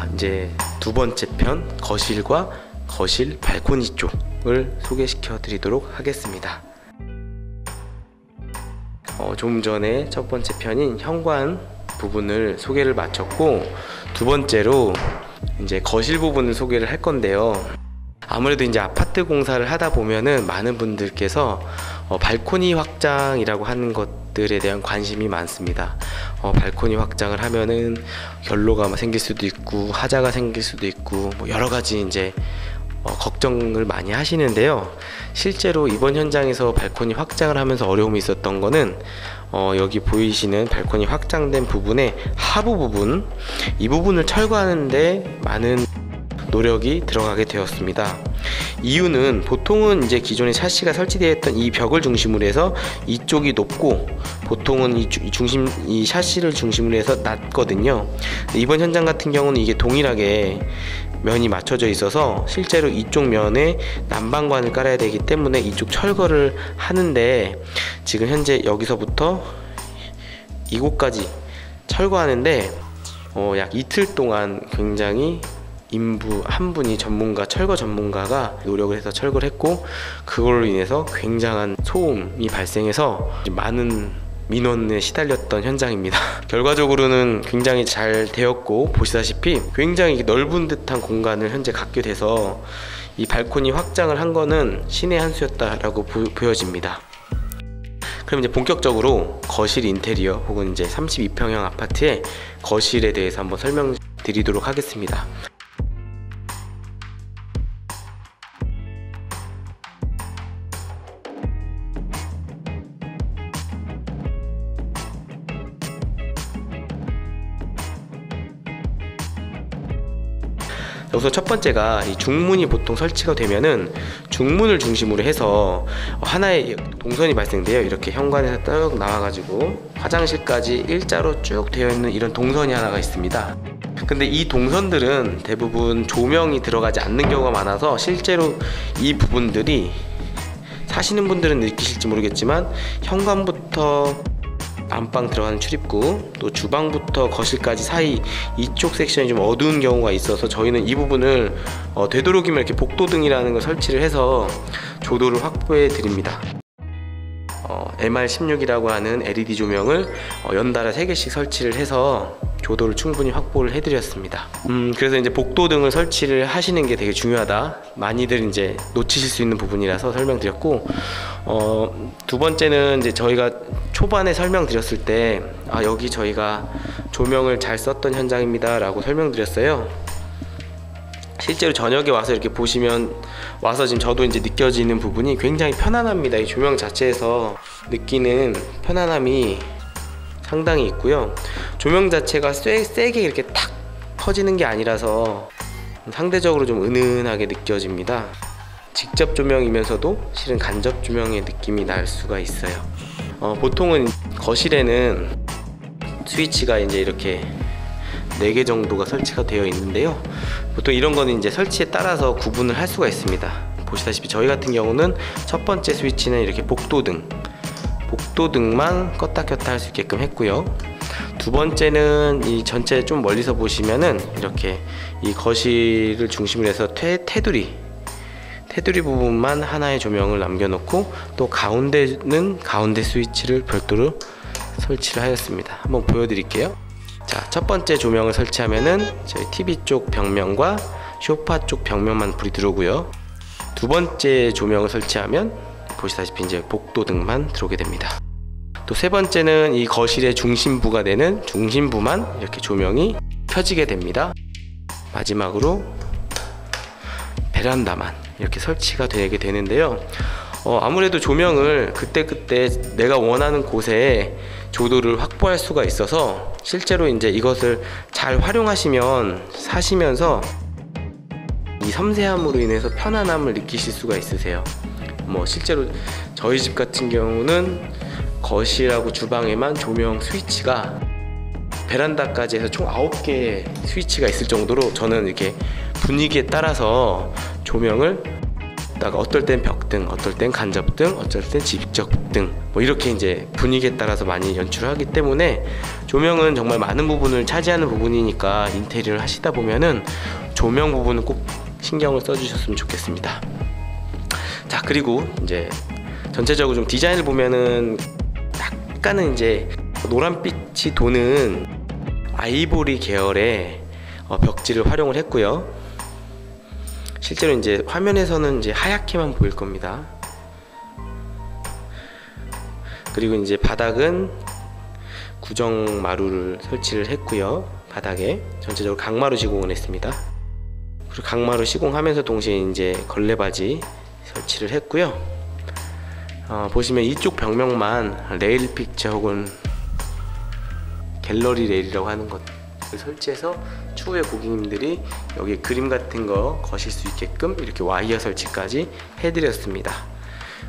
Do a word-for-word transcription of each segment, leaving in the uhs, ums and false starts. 자, 이제 두 번째 편, 거실과 거실 발코니 쪽을 소개시켜 드리도록 하겠습니다. 어, 좀 전에 첫 번째 편인 현관 부분을 소개를 마쳤고, 두 번째로 이제 거실 부분을 소개를 할 건데요. 아무래도 이제 아파트 공사를 하다 보면은 많은 분들께서 어, 발코니 확장이라고 하는 것들에 대한 관심이 많습니다. 어, 발코니 확장을 하면은 결로가 생길 수도 있고 하자가 생길 수도 있고 뭐 여러 가지 이제 어, 걱정을 많이 하시는데요. 실제로 이번 현장에서 발코니 확장을 하면서 어려움이 있었던 거는 어, 여기 보이시는 발코니 확장된 부분의 하부 부분, 이 부분을 철거하는데 많은 노력이 들어가게 되었습니다. 이유는 보통은 이제 기존에 샤시가 설치되어 있던 이 벽을 중심으로 해서 이쪽이 높고, 보통은 이 중심, 이 샤시를 중심으로 해서 낮거든요. 이번 현장 같은 경우는 이게 동일하게 면이 맞춰져 있어서 실제로 이쪽 면에 난방관을 깔아야 되기 때문에 이쪽 철거를 하는데, 지금 현재 여기서부터 이곳까지 철거하는데 어, 약 이틀 동안 굉장히 인부 한 분이 전문가, 철거 전문가가 노력을 해서 철거를 했고, 그걸로 인해서 굉장한 소음이 발생해서 많은 민원에 시달렸던 현장입니다. 결과적으로는 굉장히 잘 되었고, 보시다시피 굉장히 넓은 듯한 공간을 현재 갖게 돼서 이 발코니 확장을 한 거는 신의 한 수였다라고 보, 보여집니다. 그럼 이제 본격적으로 거실 인테리어 혹은 이제 삼십이 평형 아파트의 거실에 대해서 한번 설명드리도록 하겠습니다. 우선 첫 번째가 이 중문이 보통 설치가 되면은 중문을 중심으로 해서 하나의 동선이 발생돼요. 이렇게 현관에서 쭉 나와가지고 화장실까지 일자로 쭉 되어 있는 이런 동선이 하나가 있습니다. 근데 이 동선들은 대부분 조명이 들어가지 않는 경우가 많아서 실제로 이 부분들이 사시는 분들은 느끼실지 모르겠지만 현관부터 안방 들어가는 출입구, 또 주방부터 거실까지 사이 이쪽 섹션이 좀 어두운 경우가 있어서 저희는 이 부분을 어, 되도록이면 이렇게 복도등이라는 걸 설치를 해서 조도를 확보해 드립니다. 어, 엠알 십육이라고 하는 엘이디 조명을 어, 연달아 세 개씩 설치를 해서 조도를 충분히 확보를 해드렸습니다. 음, 그래서 이제 복도등을 설치를 하시는 게 되게 중요하다, 많이들 이제 놓치실 수 있는 부분이라서 설명드렸고, 어, 두 번째는 이제 저희가 초반에 설명드렸을 때 아, 여기 저희가 조명을 잘 썼던 현장입니다 라고 설명드렸어요. 실제로 저녁에 와서 이렇게 보시면, 와서 지금 저도 이제 느껴지는 부분이 굉장히 편안합니다. 이 조명 자체에서 느끼는 편안함이 상당히 있고요. 조명 자체가 세, 세게 이렇게 탁 퍼지는 게 아니라서 상대적으로 좀 은은하게 느껴집니다. 직접 조명이면서도 실은 간접 조명의 느낌이 날 수가 있어요. 어, 보통은 거실에는 스위치가 이제 이렇게 네 개 정도가 설치가 되어 있는데요. 보통 이런 거는 이제 설치에 따라서 구분을 할 수가 있습니다. 보시다시피 저희 같은 경우는 첫 번째 스위치는 이렇게 복도등, 복도등만 껐다 켰다 할 수 있게끔 했고요. 두 번째는 이 전체 좀 멀리서 보시면은 이렇게 이 거실을 중심으로 해서 태, 테두리 테두리 부분만 하나의 조명을 남겨놓고, 또 가운데는 가운데 스위치를 별도로 설치를 하였습니다. 한번 보여드릴게요. 자, 첫 번째 조명을 설치하면은 저희 티비 쪽 벽면과 소파 쪽 벽면만 불이 들어오고요. 두 번째 조명을 설치하면 보시다시피 이제 복도 등만 들어오게 됩니다. 또 세 번째는 이 거실의 중심부가 되는 중심부만 이렇게 조명이 켜지게 됩니다. 마지막으로 베란다만 이렇게 설치가 되게 되는데요. 어, 아무래도 조명을 그때그때 내가 원하는 곳에 조도를 확보할 수가 있어서 실제로 이제 이것을 잘 활용하시면 사시면서 이 섬세함으로 인해서 편안함을 느끼실 수가 있으세요. 뭐 실제로 저희 집 같은 경우는 거실하고 주방에만 조명 스위치가 베란다까지 해서 총 아홉 개의 스위치가 있을 정도로 저는 이렇게 분위기에 따라서 조명을 있다가 어떨 땐 벽등, 어떨 땐 간접등, 어떨 땐 직접등 뭐 이렇게 이제 분위기에 따라서 많이 연출하기 때문에 조명은 정말 많은 부분을 차지하는 부분이니까 인테리어를 하시다 보면은 조명 부분은 꼭 신경을 써주셨으면 좋겠습니다. 자, 그리고 이제 전체적으로 좀 디자인을 보면은 약간은 이제 노란빛이 도는 아이보리 계열의 벽지를 활용을 했고요. 실제로 이제 화면에서는 이제 하얗게만 보일 겁니다. 그리고 이제 바닥은 구정 마루를 설치를 했고요. 바닥에 전체적으로 강마루 시공을 했습니다. 그리고 강마루 시공하면서 동시에 이제 걸레바지 설치를 했고요. 어, 보시면 이쪽 벽면만 레일 픽처 혹은 갤러리 레일이라고 하는 것을 설치해서 추후에 고객님들이 여기에 그림 같은 거 거실 수 있게끔 이렇게 와이어 설치까지 해드렸습니다.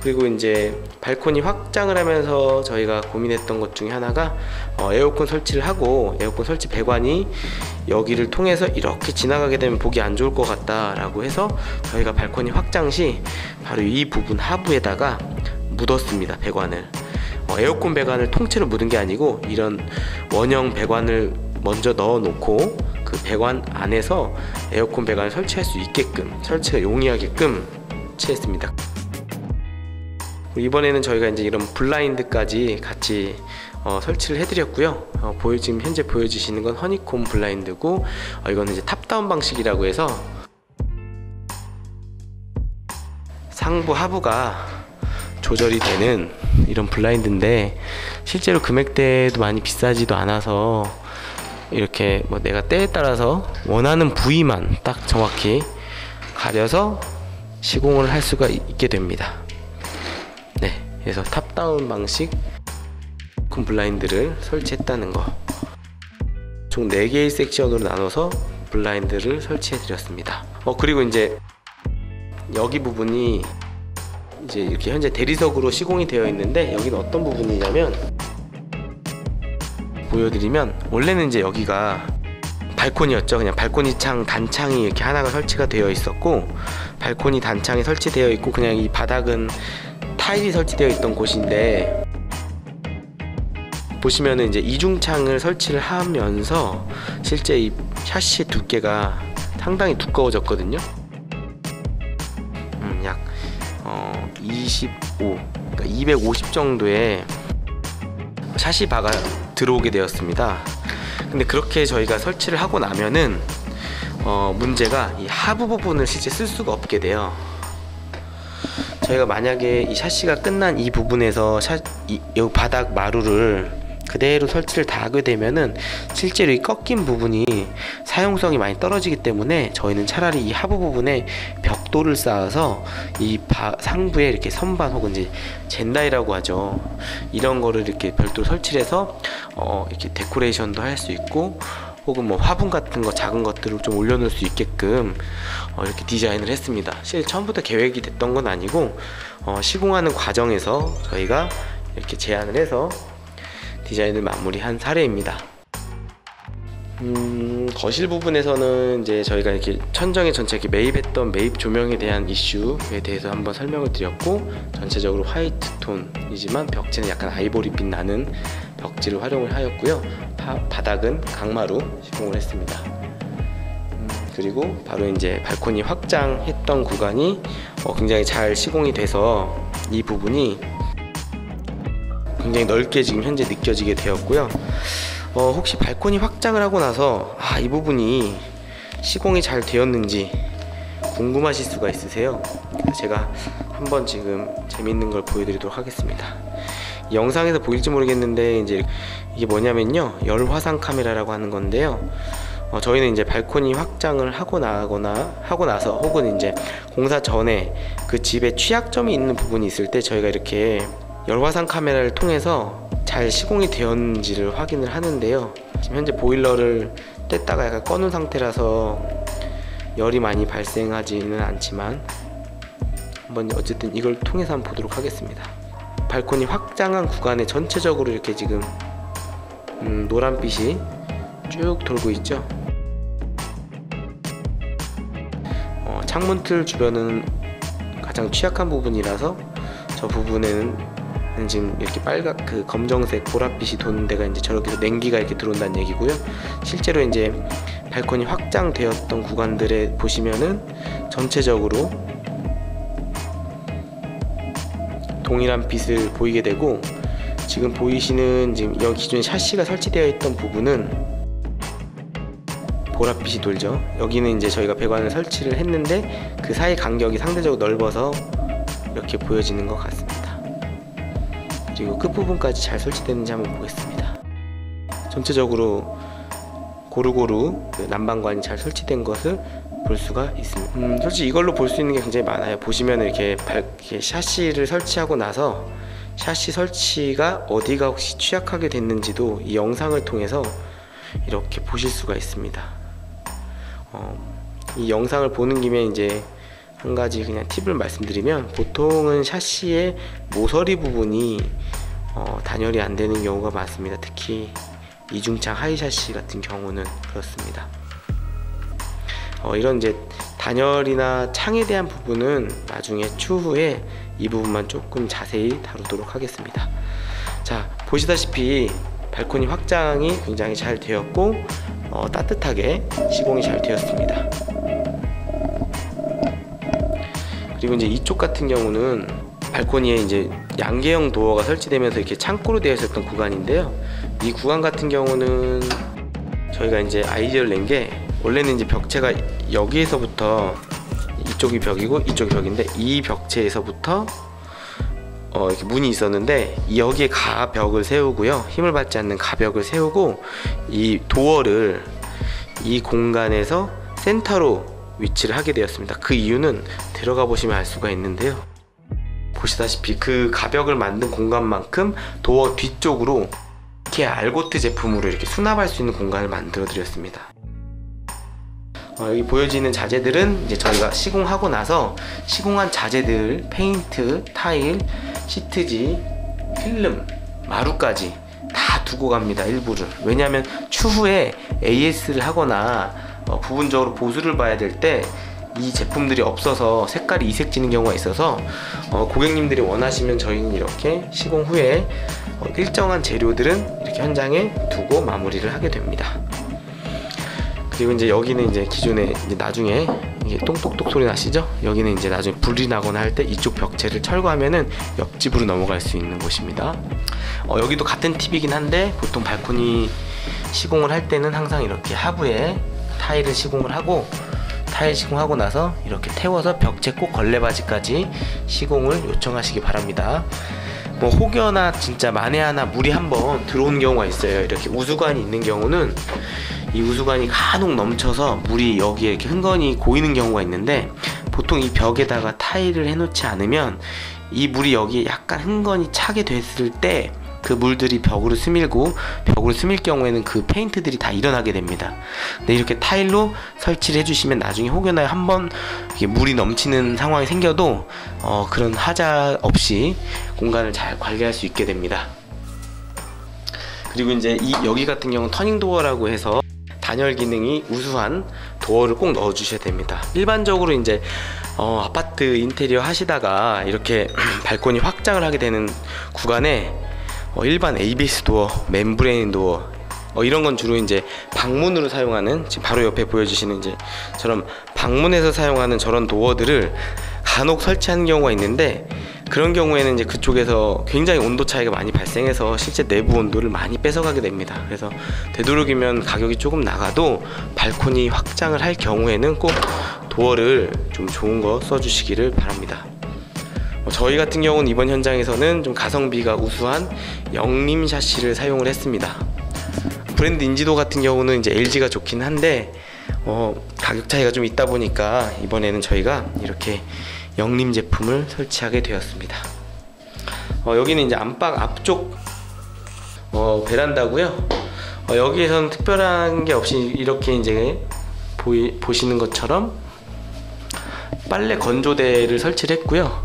그리고 이제 발코니 확장을 하면서 저희가 고민했던 것 중에 하나가 어, 에어컨 설치를 하고 에어컨 설치 배관이 여기를 통해서 이렇게 지나가게 되면 보기 안 좋을 것 같다 라고 해서 저희가 발코니 확장 시 바로 이 부분 하부에다가 묻었습니다. 배관을 어, 에어컨 배관을 통째로 묻은 게 아니고 이런 원형 배관을 먼저 넣어 놓고 그 배관 안에서 에어컨 배관을 설치할 수 있게끔 설치가 용이하게끔 설치했습니다. 이번에는 저희가 이제 이런 블라인드까지 같이 어, 설치를 해드렸고요. 어, 보여, 지금 현재 보여지시는 건 허니콤 블라인드고 어, 이거는 이제 탑다운 방식이라고 해서 상부 하부가 조절이 되는 이런 블라인드인데 실제로 금액대도 많이 비싸지도 않아서 이렇게 뭐 내가 때에 따라서 원하는 부위만 딱 정확히 가려서 시공을 할 수가 있게 됩니다. 네, 그래서 탑다운 방식 큰 블라인드를 설치했다는 거. 총 네 개의 섹션으로 나눠서 블라인드를 설치해 드렸습니다. 어 그리고 이제 여기 부분이 이제 이렇게 현재 대리석으로 시공이 되어 있는데 여기는 어떤 부분이냐면 보여드리면 원래는 이제 여기가 발코니였죠. 그냥 발코니 창 단창이 이렇게 하나가 설치가 되어 있었고 발코니 단창이 설치되어 있고 그냥 이 바닥은 타일이 설치되어 있던 곳인데 보시면은 이제 이중창을 설치를 하면서 실제 이 샤시의 두께가 상당히 두꺼워졌거든요. 음, 약 어, 이십오, 그러니까 이백오십 정도의 샤시 바가 들어오게 되었습니다. 근데 그렇게 저희가 설치를 하고 나면은 어, 문제가 이 하부 부분을 실제 쓸 수가 없게 돼요. 저희가 만약에 이 샤시가 끝난 이 부분에서 샤, 이, 이 바닥 마루를 그대로 설치를 다 하게 되면은 실제로 이 꺾인 부분이 사용성이 많이 떨어지기 때문에 저희는 차라리 이 하부 부분에 벽돌을 쌓아서 이 바, 상부에 이렇게 선반 혹은 이제 젠다이라고 하죠. 이런 거를 이렇게 별도로 설치를 해서 어, 이렇게 데코레이션도 할 수 있고 혹은 뭐 화분 같은 거 작은 것들을 좀 올려놓을 수 있게끔 어, 이렇게 디자인을 했습니다. 사실 처음부터 계획이 됐던 건 아니고 어, 시공하는 과정에서 저희가 이렇게 제안을 해서 디자인을 마무리한 사례입니다. 음, 거실 부분에서는 이제 저희가 이렇게 천정에 전체 이렇게 매입했던 매입 조명에 대한 이슈에 대해서 한번 설명을 드렸고 전체적으로 화이트 톤이지만 벽지는 약간 아이보리빛 나는 벽지를 활용을 하였고요. 파, 바닥은 강마루 시공을 했습니다. 음, 그리고 바로 이제 발코니 확장했던 구간이 어, 굉장히 잘 시공이 돼서 이 부분이 굉장히 넓게 지금 현재 느껴지게 되었고요. 어, 혹시 발코니 확장을 하고 나서 아, 이 부분이 시공이 잘 되었는지 궁금하실 수가 있으세요. 그래서 제가 한번 지금 재밌는 걸 보여드리도록 하겠습니다. 영상에서 보일지 모르겠는데 이제 이게 뭐냐면요, 열 화상 카메라라고 하는 건데요. 어, 저희는 이제 발코니 확장을 하고 나거나 하고 나서 혹은 이제 공사 전에 그 집에 취약점이 있는 부분이 있을 때 저희가 이렇게 열화상 카메라를 통해서 잘 시공이 되었는지를 확인을 하는데요. 지금 현재 보일러를 뗐다가 약간 꺼놓은 상태라서 열이 많이 발생하지는 않지만 한번 어쨌든 이걸 통해서 한번 보도록 하겠습니다. 발코니 확장한 구간에 전체적으로 이렇게 지금 음, 노란빛이 쭉 돌고 있죠. 어, 창문틀 주변은 가장 취약한 부분이라서 저 부분에는 지금 이렇게 빨간 그 검정색 보랏빛이 도는 데가 이제 저렇게서 냉기가 이렇게 들어온다는 얘기고요. 실제로 이제 발코니 확장되었던 구간들에 보시면은 전체적으로 동일한 빛을 보이게 되고, 지금 보이시는 지금 여기 기존 샤시가 설치되어 있던 부분은 보랏빛이 돌죠. 여기는 이제 저희가 배관을 설치를 했는데 그 사이 간격이 상대적으로 넓어서 이렇게 보여지는 것 같습니다. 그리고 끝부분까지 잘 설치되는지 한번 보겠습니다. 전체적으로 고루고루 난방관이 잘 설치된 것을 볼 수가 있습니다. 음, 솔직히 이걸로 볼 수 있는 게 굉장히 많아요. 보시면 이렇게, 이렇게 샤시를 설치하고 나서 샤시 설치가 어디가 혹시 취약하게 됐는지도 이 영상을 통해서 이렇게 보실 수가 있습니다. 어, 이 영상을 보는 김에 이제 한 가지 그냥 팁을 말씀드리면, 보통은 샤시의 모서리 부분이 어, 단열이 안 되는 경우가 많습니다. 특히 이중창 하이 샤시 같은 경우는 그렇습니다. 어, 이런 이제 단열이나 창에 대한 부분은 나중에 추후에 이 부분만 조금 자세히 다루도록 하겠습니다. 자, 보시다시피 발코니 확장이 굉장히 잘 되었고 어, 따뜻하게 시공이 잘 되었습니다. 그리고 이제 이쪽 같은 경우는 발코니에 이제 양계형 도어가 설치되면서 이렇게 창고로 되어 있었던 구간인데요. 이 구간 같은 경우는 저희가 이제 아이디어를 낸 게, 원래는 이제 벽체가 여기에서부터 이쪽이 벽이고 이쪽이 벽인데 이 벽체에서부터 어 이렇게 문이 있었는데 여기에 가벽을 세우고요. 힘을 받지 않는 가벽을 세우고 이 도어를 이 공간에서 센터로 위치를 하게 되었습니다. 그 이유는 들어가 보시면 알 수가 있는데요. 보시다시피 그 가벽을 만든 공간만큼 도어 뒤쪽으로 이렇게 알고트 제품으로 이렇게 수납할 수 있는 공간을 만들어 드렸습니다. 어, 여기 보여지는 자재들은 이제 저희가 시공하고 나서 시공한 자재들, 페인트, 타일, 시트지, 필름, 마루까지 다 두고 갑니다. 일부를. 왜냐하면 추후에 에이에스를 하거나 어, 부분적으로 보수를 봐야 될 때 이 제품들이 없어서 색깔이 이색 지는 경우가 있어서 어, 고객님들이 원하시면 저희는 이렇게 시공 후에 어, 일정한 재료들은 이렇게 현장에 두고 마무리를 하게 됩니다. 그리고 이제 여기는 이제 기존에 이제 나중에 이게 똥똑똑 소리 나시죠? 여기는 이제 나중에 불이 나거나 할 때 이쪽 벽체를 철거하면은 옆집으로 넘어갈 수 있는 곳입니다. 어, 여기도 같은 팁이긴 한데 보통 발코니 시공을 할 때는 항상 이렇게 하부에 타일을 시공을 하고, 타일 시공하고 나서 이렇게 태워서 벽체 꼭 걸레바지까지 시공을 요청하시기 바랍니다. 뭐 혹여나 진짜 만에 하나 물이 한번 들어온 경우가 있어요. 이렇게 우수관이 있는 경우는 이 우수관이 간혹 넘쳐서 물이 여기에 이렇게 흥건히 고이는 경우가 있는데, 보통 이 벽에다가 타일을 해놓지 않으면 이 물이 여기에 약간 흥건히 차게 됐을 때 그 물들이 벽으로 스밀고, 벽으로 스밀 경우에는 그 페인트들이 다 일어나게 됩니다. 근데 이렇게 타일로 설치를 해주시면 나중에 혹여나 한번 물이 넘치는 상황이 생겨도 어, 그런 하자 없이 공간을 잘 관리할 수 있게 됩니다. 그리고 이제 이 여기 같은 경우는 터닝 도어라고 해서 단열 기능이 우수한 도어를 꼭 넣어 주셔야 됩니다. 일반적으로 이제 어, 아파트 인테리어 하시다가 이렇게 발코니 확장을 하게 되는 구간에 어, 일반 에이비에스 도어, 멤브레인 도어 어, 이런 건 주로 이제 방문으로 사용하는, 지금 바로 옆에 보여주시는 이제 저런 방문에서 사용하는 저런 도어들을 간혹 설치하는 경우가 있는데, 그런 경우에는 이제 그쪽에서 굉장히 온도 차이가 많이 발생해서 실제 내부 온도를 많이 뺏어가게 됩니다. 그래서 되도록이면 가격이 조금 나가도 발코니 확장을 할 경우에는 꼭 도어를 좀 좋은 거 써주시기를 바랍니다. 저희 같은 경우는 이번 현장에서는 좀 가성비가 우수한 영림 샤시를 사용을 했습니다. 브랜드 인지도 같은 경우는 이제 엘지가 좋긴 한데 어, 가격 차이가 좀 있다 보니까 이번에는 저희가 이렇게 영림 제품을 설치하게 되었습니다. 어, 여기는 이제 안방 앞쪽 어, 베란다고요. 어, 여기에서는 특별한 게 없이 이렇게 이제 보이, 보시는 것처럼 빨래 건조대를 설치를 했고요.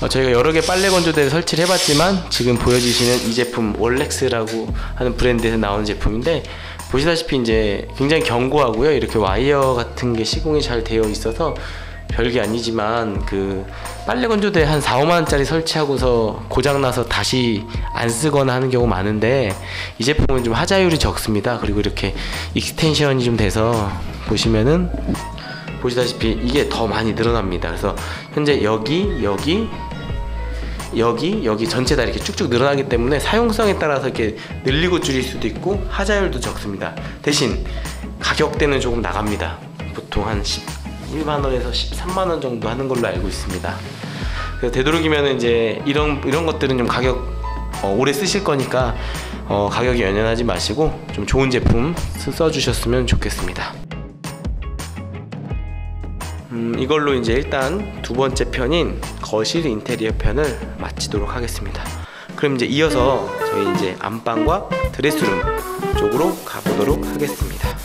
어, 저희가 여러 개 빨래 건조대를 설치를 해봤지만 지금 보여주시는 이 제품 월렉스라고 하는 브랜드에서 나온 제품인데, 보시다시피 이제 굉장히 견고하고요. 이렇게 와이어 같은 게 시공이 잘 되어 있어서 별게 아니지만 그 빨래 건조대 한 사오만 원짜리 설치하고서 고장나서 다시 안 쓰거나 하는 경우 많은데 이 제품은 좀 하자율이 적습니다. 그리고 이렇게 익스텐션이 좀 돼서 보시면은 보시다시피 이게 더 많이 늘어납니다. 그래서 현재 여기 여기 여기 여기 전체 다 이렇게 쭉쭉 늘어나기 때문에 사용성에 따라서 이렇게 늘리고 줄일 수도 있고 하자율도 적습니다. 대신 가격대는 조금 나갑니다. 보통 한 십일만 원에서 십삼만 원 정도 하는 걸로 알고 있습니다. 그래서 되도록이면 이제 이런 이런 것들은 좀 가격 어, 오래 쓰실 거니까 어, 가격에 연연하지 마시고 좀 좋은 제품 써주셨으면 좋겠습니다. 음, 이걸로 이제 일단 두 번째 편인 거실 인테리어 편을 마치도록 하겠습니다. 그럼 이제 이어서 저희 이제 안방과 드레스룸 쪽으로 가보도록 하겠습니다.